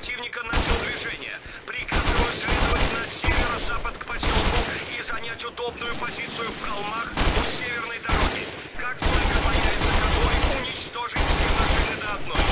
противника начал движение. Приказываю следовать на северо-запад к поселку и занять удобную позицию в холмах у северной дороги. Как только появится конвой, уничтожить все машины до одной.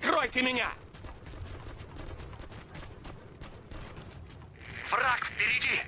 Прикройте меня! Враг впереди!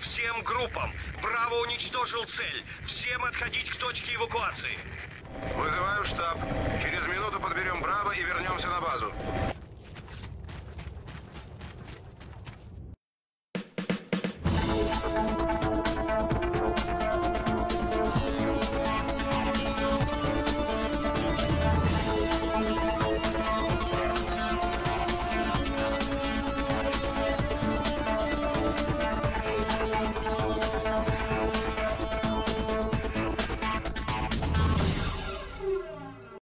Всем группам! Браво уничтожил цель! Всем отходить к точке эвакуации! Вызываю штаб. Через минуту подберем Браво и вернемся на базу.